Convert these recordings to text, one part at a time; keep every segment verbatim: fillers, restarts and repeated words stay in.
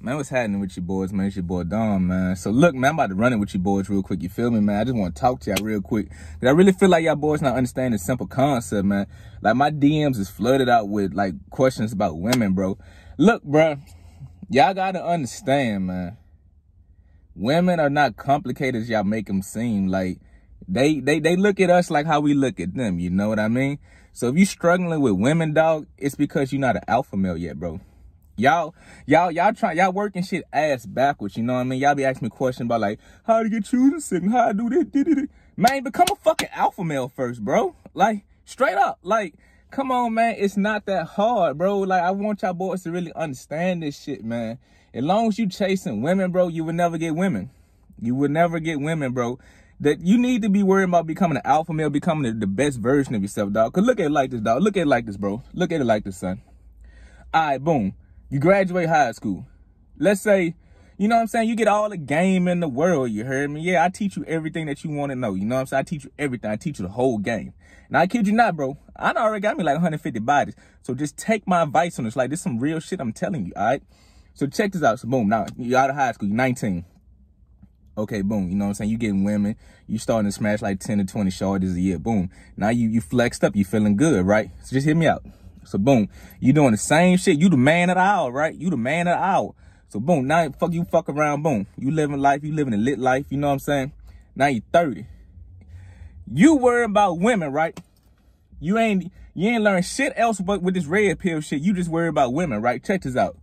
Man, what's happening with you boys, man? It's your boy Dom, man. So look, man, I'm about to run it with you boys real quick. You feel me, man? I just want to talk to y'all real quick. Cause I really feel like y'all boys not understanding the simple concept, man. Like, my D Ms is flooded out with, like, questions about women, bro. Look, bro, y'all got to understand, man. Women are not complicated as y'all make them seem. Like, they, they, they look at us like how we look at them, you know what I mean? So if you struggling with women, dog, it's because you're not an alpha male yet, bro. Y'all, y'all, y'all try, y'all working shit ass backwards, you know what I mean? Y'all be asking me questions about, like, how to get you to sick and how to do this. Man, become a fucking alpha male first, bro. Like, straight up. Like, come on, man. It's not that hard, bro. Like, I want y'all boys to really understand this shit, man. As long as you chasing women, bro, you would never get women. You would never get women, bro. That you need to be worrying about becoming an alpha male, becoming the, the best version of yourself, dog. Because look at it like this, dog. Look at it like this, bro. Look at it like this, son. All right, boom. You graduate high school. Let's say, you know what I'm saying? You get all the game in the world, you heard me? Yeah, I teach you everything that you want to know. You know what I'm saying? I teach you everything. I teach you the whole game. Now, I kid you not, bro. I already got me like one hundred fifty bodies. So just take my advice on this. Like, this is some real shit I'm telling you, all right? So check this out. So boom, now you're out of high school. You're nineteen. Okay, boom. You know what I'm saying? You're getting women. You starting to smash like ten to twenty shorties a year. Boom. Now you, you flexed up. You feeling good, right? So just hear me out. So boom, you doing the same shit. You the man of the hour, right? You the man of the hour. So boom, now fuck you fuck around, boom. You living life, you living a lit life, you know what I'm saying? Now you thirty. You worry about women, right? You ain't you ain't learn shit else but with this red pill shit. You just worry about women, right? Check this out.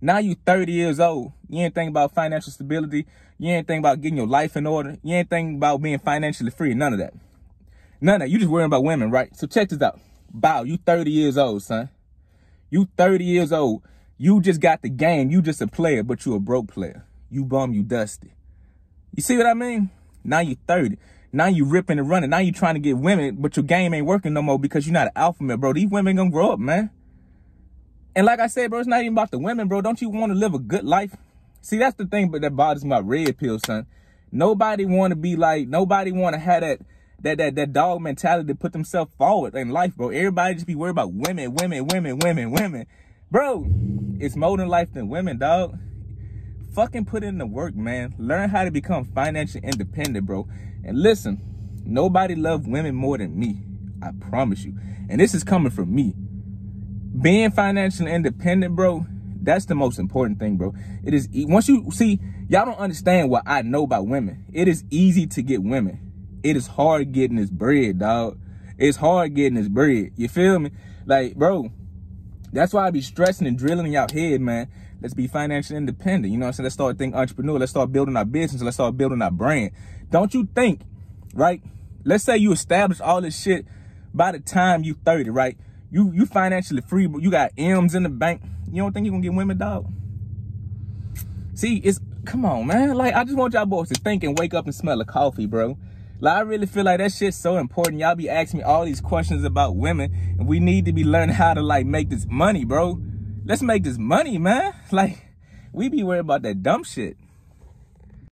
Now you thirty years old. You ain't thinking about financial stability. You ain't thinking about getting your life in order. You ain't thinking about being financially free. None of that. None of that. You just worrying about women, right? So check this out. Bow, you thirty years old, son. You thirty years old. You just got the game. You just a player, but you a broke player. You bum, you dusty. You see what I mean? Now you thirty. Now you ripping and running. Now you trying to get women, but your game ain't working no more because you're not an alpha male, bro. These women gonna grow up, man. And like I said, bro, it's not even about the women, bro. Don't you want to live a good life? See, that's the thing, but that bothers my red pill, son. Nobody want to be like, nobody want to have that That, that that dog mentality to put themselves forward in life, bro. Everybody just be worried about women, women, women, women, women. Bro, it's more in life than women, dog. Fucking put in the work, man. Learn how to become financially independent, bro. And listen, nobody loves women more than me. I promise you. And this is coming from me. Being financially independent, bro, that's the most important thing, bro. It is, once you, see, y'all don't understand what I know about women. It is easy to get women. It is hard getting this bread, dog. It's hard getting this bread. You feel me? Like, bro, that's why I be stressing and drilling in y'all head, man. Let's be financially independent. You know what I'm saying? Let's start thinking entrepreneur. Let's start building our business. Let's start building our brand. Don't you think, right? Let's say you establish all this shit by the time you thirty, right? You you financially free, but you got M's in the bank. You don't think you're going to get women, dog? See, it's, come on, man. Like, I just want y'all boys to think and wake up and smell a coffee, bro. Like, I really feel like that shit's so important. Y'all be asking me all these questions about women, and we need to be learning how to, like, make this money, bro. Let's make this money, man. Like, we be worried about that dumb shit.